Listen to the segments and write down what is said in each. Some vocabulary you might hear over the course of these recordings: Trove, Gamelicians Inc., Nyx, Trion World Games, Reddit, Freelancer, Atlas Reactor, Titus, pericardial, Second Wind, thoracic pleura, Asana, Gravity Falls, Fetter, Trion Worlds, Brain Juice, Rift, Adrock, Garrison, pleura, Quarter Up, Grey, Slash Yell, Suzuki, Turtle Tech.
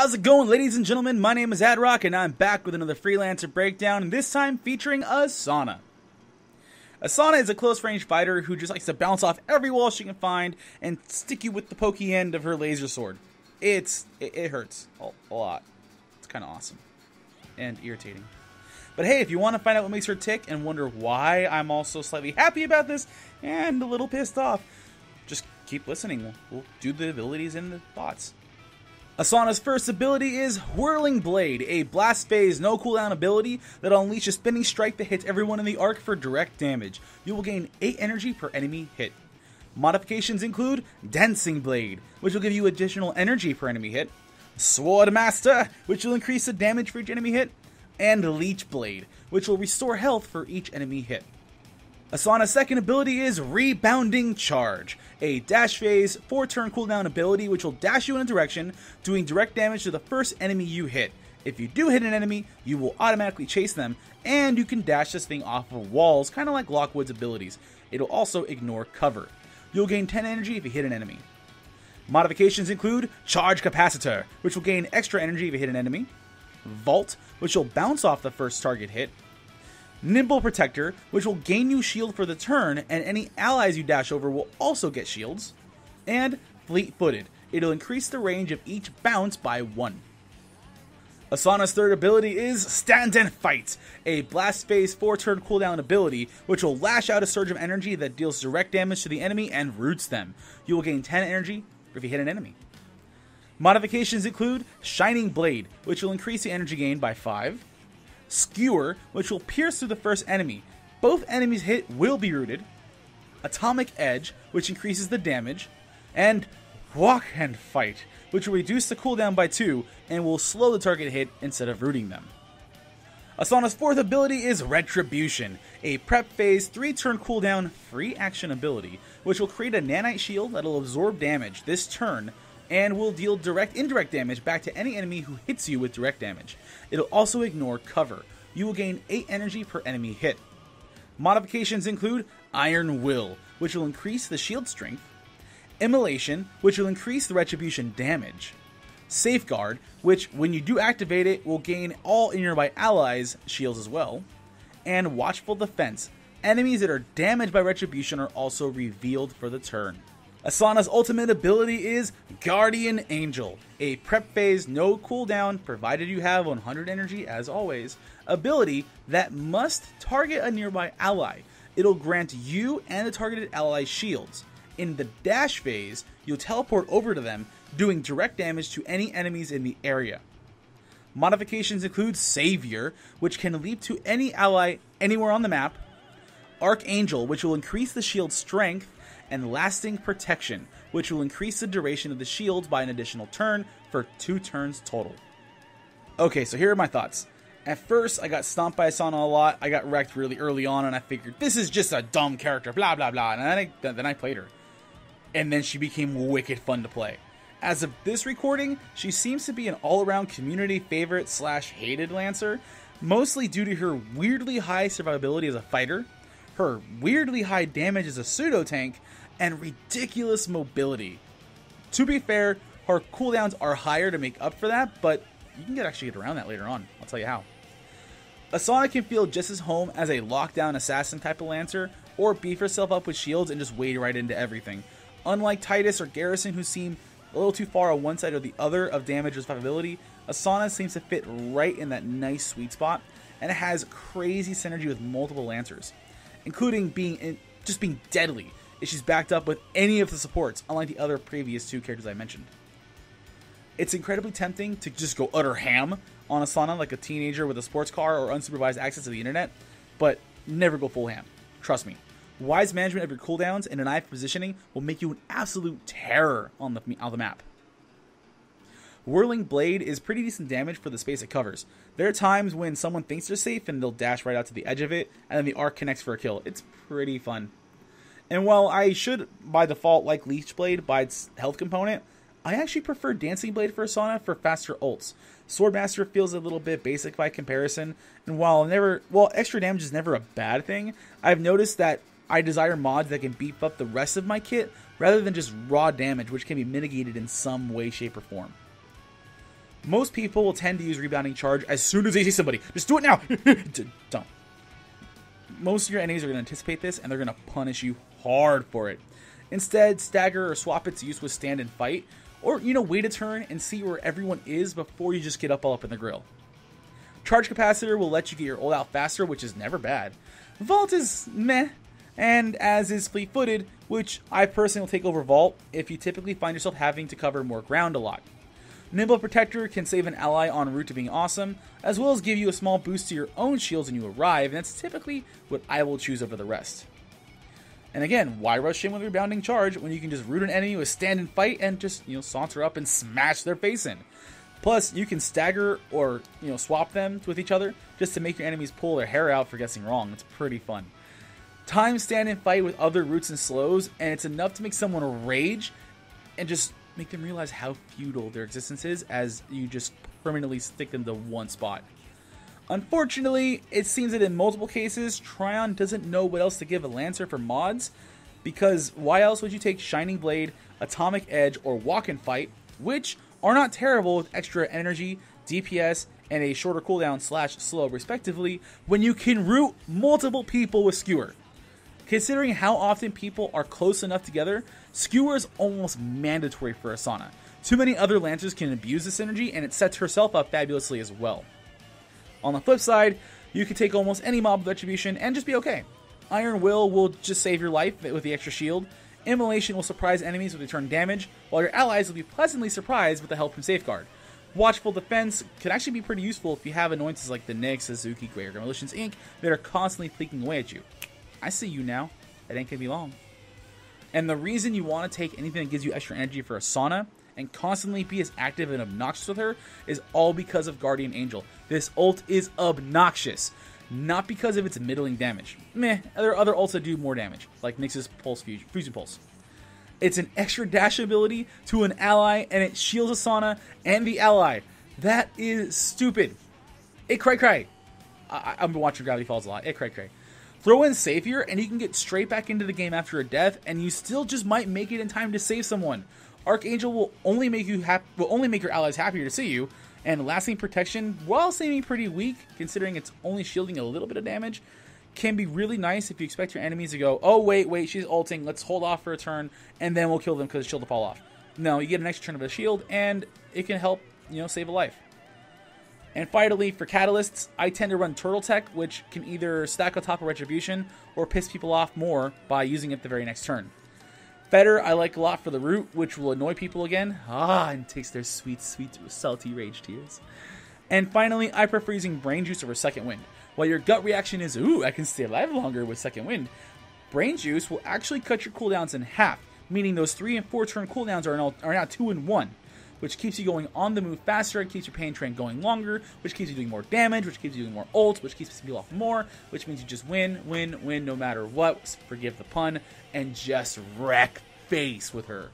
How's it going, ladies and gentlemen? My name is Adrock, and I'm back with another Freelancer Breakdown, and this time featuring Asana. Asana is a close-range fighter who just likes to bounce off every wall she can find and stick you with the pokey end of her laser sword. It hurts a lot. It's kind of awesome and irritating. But hey, if you want to find out what makes her tick and wonder why I'm also slightly happy about this and a little pissed off, just keep listening. We'll do the abilities and the thoughts. Asana's first ability is Whirling Blade, a blast phase no cooldown ability that will unleash a spinning strike that hits everyone in the arc for direct damage. You will gain 8 energy per enemy hit. Modifications include Dancing Blade, which will give you additional energy per enemy hit, Sword Master, which will increase the damage for each enemy hit, and Leech Blade, which will restore health for each enemy hit. Asana's second ability is Rebounding Charge, a dash phase 4-turn cooldown ability which will dash you in a direction, doing direct damage to the first enemy you hit. If you do hit an enemy, you will automatically chase them, and you can dash this thing off of walls, kind of like Lockwood's abilities. It'll also ignore cover. You'll gain 10 energy if you hit an enemy. Modifications include Charge Capacitor, which will gain extra energy if you hit an enemy, Vault, which will bounce off the first target hit, Nimble Protector, which will gain you shield for the turn, and any allies you dash over will also get shields, and Fleet Footed. It'll increase the range of each bounce by 1. Asana's third ability is Stand and Fight, a blast phase 4-turn cooldown ability, which will lash out a surge of energy that deals direct damage to the enemy and roots them. You will gain 10 energy if you hit an enemy. Modifications include Shining Blade, which will increase the energy gain by 5. Skewer, which will pierce through the first enemy. Both enemies hit will be rooted. Atomic Edge, which increases the damage. And Walk and Fight, which will reduce the cooldown by 2 and will slow the target hit instead of rooting them. Asana's fourth ability is Retribution, a prep phase 3-turn cooldown free action ability, which will create a nanite shield that will absorb damage this turn and will deal direct indirect damage back to any enemy who hits you with direct damage. It'll also ignore cover. You will gain 8 energy per enemy hit. Modifications include Iron Will, which will increase the shield strength, Immolation, which will increase the retribution damage, Safeguard, which when you do activate it will gain all nearby allies shields as well, and Watchful Defense. Enemies that are damaged by retribution are also revealed for the turn. Asana's ultimate ability is Guardian Angel, a prep phase no cooldown, provided you have 100 energy as always, ability that must target a nearby ally. It'll grant you and the targeted ally shields. In the dash phase, you'll teleport over to them, doing direct damage to any enemies in the area. Modifications include Savior, which can leap to any ally anywhere on the map, Archangel, which will increase the shield's strength, and Lasting Protection, which will increase the duration of the shield by an additional turn for 2 turns total. Okay, so here are my thoughts. At first, I got stomped by Asana a lot, I got wrecked really early on, and I figured, this is just a dumb character, blah blah blah, and then I played her. And then she became wicked fun to play. As of this recording, she seems to be an all-around community favorite / hated Lancer, mostly due to her weirdly high survivability as a fighter, her weirdly high damage as a pseudo tank, and ridiculous mobility. To be fair, her cooldowns are higher to make up for that, but you can actually get around that later on. I'll tell you how. Asana can feel just as home as a lockdown assassin type of Lancer, or beef herself up with shields and just wade right into everything. Unlike Titus or Garrison, who seem a little too far on one side or the other of damage or survivability, Asana seems to fit right in that nice sweet spot, and it has crazy synergy with multiple Lancers, including just being deadly if she's backed up with any of the supports, unlike the other previous 2 characters I mentioned. It's incredibly tempting to just go utter ham on Asana like a teenager with a sports car or unsupervised access to the internet, but never go full ham. Trust me. Wise management of your cooldowns and an eye for positioning will make you an absolute terror on the map. Whirling Blade is pretty decent damage for the space it covers. There are times when someone thinks they're safe and they'll dash right out to the edge of it, and then the arc connects for a kill. It's pretty fun. And while I should, by default, like Leech Blade by its health component, I actually prefer Dancing Blade for Asana for faster ults. Swordmaster feels a little bit basic by comparison, and while extra damage is never a bad thing, I've noticed that I desire mods that can beef up the rest of my kit rather than just raw damage, which can be mitigated in some way, shape, or form. Most people will tend to use rebounding charge as soon as they see somebody. Just do it now. Don't. Most of your enemies are going to anticipate this, and they're going to punish you hard for it. Instead, stagger or swap its use with stand and fight, or, you know, wait a turn and see where everyone is before you just get up all up in the grill. Charge capacitor will let you get your ult out faster, which is never bad. Vault is meh, and as is fleet-footed, which I personally will take over vault if you typically find yourself having to cover more ground a lot. Nimble Protector can save an ally en route to being awesome, as well as give you a small boost to your own shields when you arrive, and that's typically what I will choose over the rest. And again, why rush in with rebounding charge when you can just root an enemy with stand and fight and just, you know, saunter up and smash their face in? Plus, you can stagger or, you know, swap them with each other just to make your enemies pull their hair out for guessing wrong. It's pretty fun. Time stand and fight with other roots and slows, and it's enough to make someone rage and just make them realize how futile their existence is as you just permanently stick them to one spot. Unfortunately, it seems that in multiple cases, Trion doesn't know what else to give a Lancer for mods, because why else would you take Shining Blade, Atomic Edge, or Walk and Fight, which are not terrible with extra energy, DPS, and a shorter cooldown slash slow respectively, when you can root multiple people with Skewer. Considering how often people are close enough together, Skewer is almost mandatory for Asana. Too many other Lancers can abuse this energy, and it sets herself up fabulously as well. On the flip side, you can take almost any mob with Retribution and just be okay. Iron Will just save your life with the extra shield. Immolation will surprise enemies with return damage, while your allies will be pleasantly surprised with the help from Safeguard. Watchful Defense can actually be pretty useful if you have annoyances like the Nyx, Suzuki, Grey, or Gamelicians Inc. that are constantly flicking away at you. I see you now. That ain't gonna be long. And the reason you want to take anything that gives you extra energy for Asana and constantly be as active and obnoxious with her is all because of Guardian Angel. This ult is obnoxious, not because of its middling damage. There are other ults that do more damage, like Nyx's Pulse Fusion Pulse. It's an extra dash ability to an ally, and it shields Asana and the ally. That is stupid. It cray-cray. I've been watching Gravity Falls a lot. It cray-cray. Throw in Savior, and you can get straight back into the game after a death, and you still just might make it in time to save someone. Archangel will only make your allies happier to see you, and Lasting Protection, while seeming pretty weak, considering it's only shielding a little bit of damage, can be really nice if you expect your enemies to go, oh wait, she's ulting, let's hold off for a turn, and then we'll kill them because the shield will fall off. No, you get an extra turn of a shield, and it can help, you know, save a life. And finally, for catalysts, I tend to run Turtle Tech, which can either stack on top of Retribution, or piss people off more by using it the very next turn. Fetter I like a lot for the root, which will annoy people again, and takes their sweet, sweet, salty rage tears. And finally, I prefer using Brain Juice over Second Wind. While your gut reaction is, ooh, I can stay alive longer with Second Wind, Brain Juice will actually cut your cooldowns in half, meaning those 3- and 4- turn cooldowns are now 2 in 1, which keeps you going on the move faster, and keeps your pain train going longer, which keeps you doing more damage, which keeps you doing more ults, which keeps people off more, which means you just win, win, win no matter what, forgive the pun, and just wreck face with her.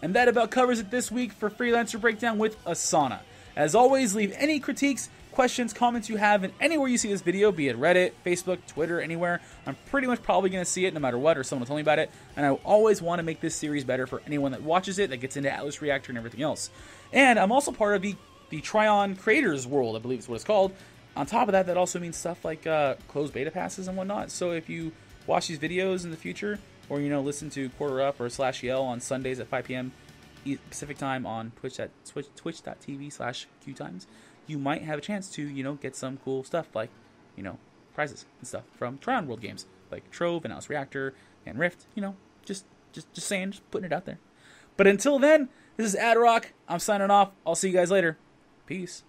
And that about covers it this week for Freelancer Breakdown with Asana. As always, leave any critiques, questions, comments you have, and anywhere you see this video, be it Reddit, Facebook, Twitter, anywhere, I'm pretty much probably going to see it no matter what, or someone will tell me about it, and I always want to make this series better for anyone that watches it, that gets into Atlas Reactor and everything else. And I'm also part of the Trion Creators World, I believe is what it's called. On top of that, that also means stuff like closed beta passes and whatnot, so if you watch these videos in the future, or, you know, listen to Quarter Up or Slash Yell on Sundays at 5 p.m. Pacific time on Twitch.tv/QTimes, you might have a chance to, you know, get some cool stuff like, you know, prizes and stuff from Trion World Games, like Trove and Atlas Reactor and Rift, you know, just saying, just putting it out there. But until then, this is Adrock. I'm signing off. I'll see you guys later. Peace.